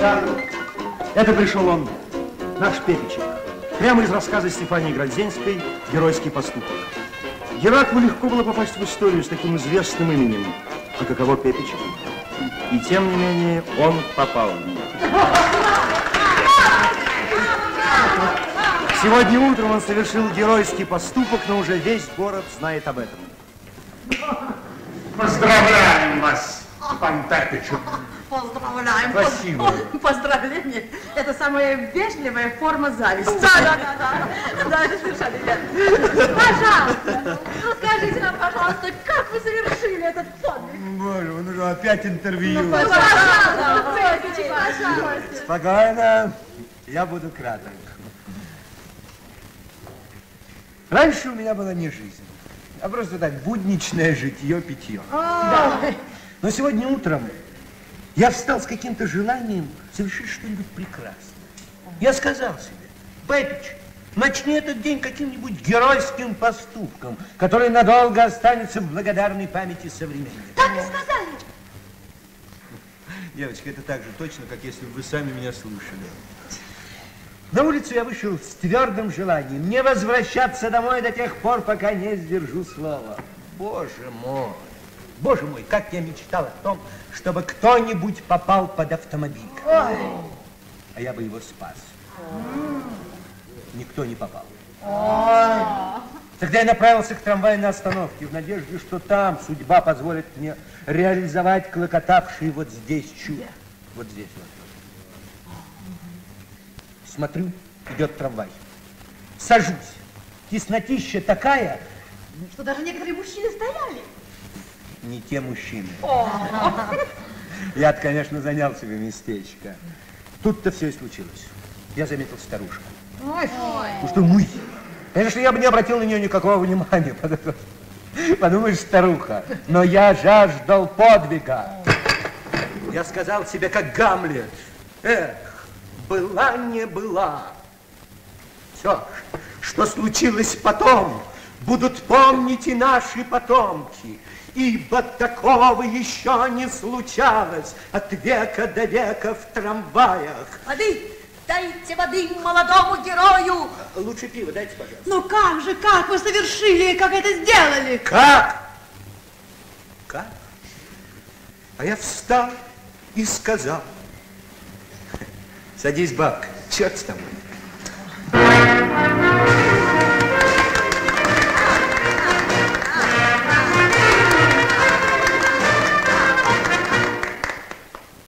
Да, это пришел он, наш Пепичек, прямо из рассказа Стефании Гродзеньской «Геройский поступок». Гераклу легко было попасть в историю с таким известным именем, а каково Пепичек. И тем не менее он попал в нее. Сегодня утром он совершил геройский поступок, но уже весь город знает об этом. Поздравляем вас, пан Пепичек. Поздравляем. Спасибо. Поздравление – это самая вежливая форма зависти. Да. Да, это совершенно верно. Пожалуйста, расскажите нам, пожалуйста, как вы совершили этот подвиг? Боже, он уже опять интервью. Ну, пожалуйста, пожалуйста. Спокойно, я буду краток. Раньше у меня была не жизнь, а просто так будничное житье-питье. Но сегодня утром я встал с каким-то желанием совершить что-нибудь прекрасное. Я сказал себе: Пепич, начни этот день каким-нибудь геройским поступком, который надолго останется в благодарной памяти современников. Так и сказали. Девочка, это так же точно, как если бы вы сами меня слушали. На улицу я вышел с твердым желанием не возвращаться домой до тех пор, пока не сдержу слова. Боже мой! Боже мой, как я мечтал о том, чтобы кто-нибудь попал под автомобиль. Ой. А я бы его спас. Никто не попал. Ой. Тогда я направился к трамвайной остановке в надежде, что там судьба позволит мне реализовать клокотавший вот здесь чудо. Вот здесь вот. Смотрю, идет трамвай. Сажусь. Теснотища такая, что даже некоторые мужчины стояли. Не те мужчины. Я-то, конечно, занял себе местечко. Тут-то все и случилось. Я заметил старушку. Ну что, муй. Конечно, я бы не обратил на нее никакого внимания. Подумаешь, старуха. Но я жаждал подвига. Я сказал себе, как Гамлет: эх, была не была. Все, что случилось потом, будут помнить и наши потомки. Ибо такого еще не случалось от века до века в трамваях. Воды! Дайте воды молодому герою! Лучше пиво дайте, пожалуйста. Ну как же, как вы совершили, как это сделали? Как? Как? А я встал и сказал: садись, бабка, черт с тобой.